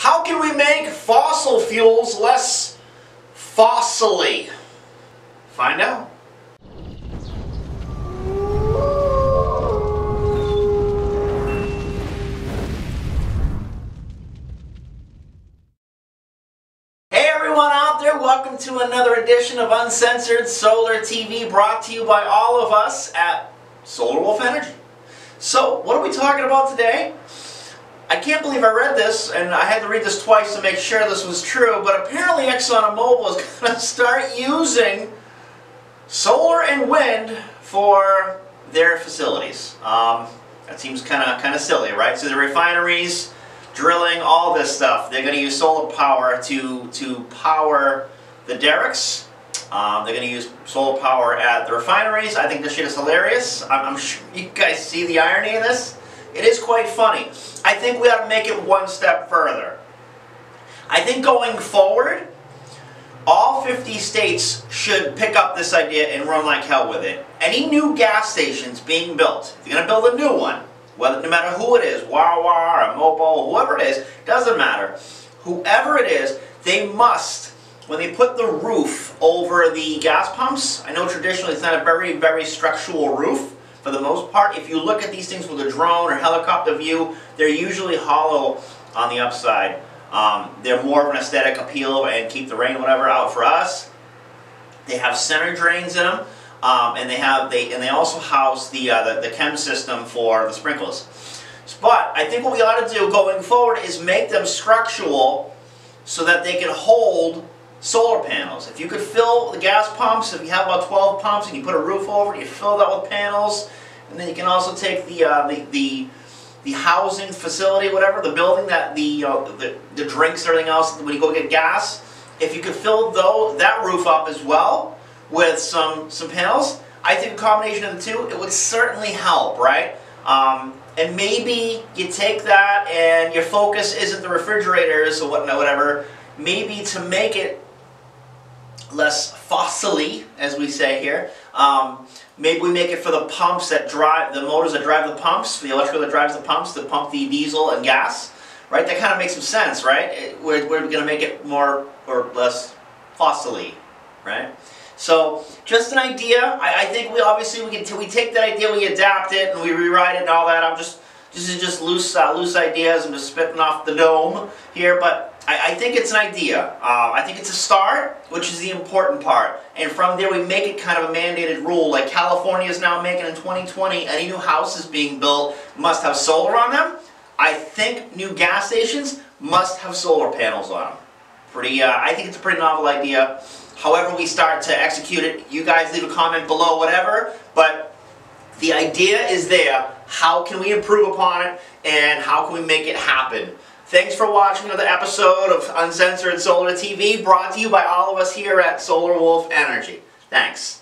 How can we make fossil fuels less fossily? Find out. Welcome to another edition of Uncensored Solar TV, brought to you by all of us at Solar Wolf Energy. So, what are we talking about today? I can't believe I read this, and I had to read this twice to make sure this was true, but apparently ExxonMobil is going to start using solar and wind for their facilities. That seems kind of silly, right? So the refineries, drilling, all this stuff, they're going to use solar power to power the derricks. They're going to use solar power at the refineries. I think this shit is hilarious. I'm sure you guys see the irony in this. It is quite funny. I think we ought to make it one step further. I think going forward, all 50 states should pick up this idea and run like hell with it. Any new gas stations being built, if you're going to build a new one, whether, no matter who it is, WAWA or Mobil, whoever it is, doesn't matter. Whoever it is, they must, when they put the roof over the gas pumps, I know traditionally it's not a very, very structural roof for the most part. If you look at these things with a drone or helicopter view, they're usually hollow on the upside. They're more of an aesthetic appeal and keep the rain, whatever, out for us. They have center drains in them. And they also house the chem system for the sprinklers. But I think what we ought to do going forward is make them structural so that they can hold solar panels. If you could fill the gas pumps, if you have about 12 pumps and you put a roof over it, you fill that with panels, and then you can also take the housing facility, whatever, the building that the drinks and everything else when you go get gas. If you could fill that roof up as well with some panels, I think a combination of the two, it would certainly help, right? And maybe you take that and your focus isn't the refrigerators or whatnot, whatever. Maybe to make it less fossily, as we say here, maybe we make it for the pumps that drive, the motors that drive the pumps, for the electrical that drives the pumps, to pump the diesel and gas, right? That kind of makes some sense, right? We're going to make it more or less fossily, right? So, just an idea. I think we take that idea, we adapt it, and we rewrite it and all that. This is just loose ideas. I'm just spitting off the dome here, but I think it's an idea. I think it's a start, which is the important part. And from there, we make it kind of a mandated rule, like California is now making in 2020. Any new houses being built must have solar on them. I think new gas stations must have solar panels on them. I think it's a pretty novel idea. However we start to execute it, you guys leave a comment below, whatever, but the idea is there. How can we improve upon it, and how can we make it happen? Thanks for watching another episode of Uncensored Solar TV, brought to you by all of us here at Solar Wolf Energy. Thanks.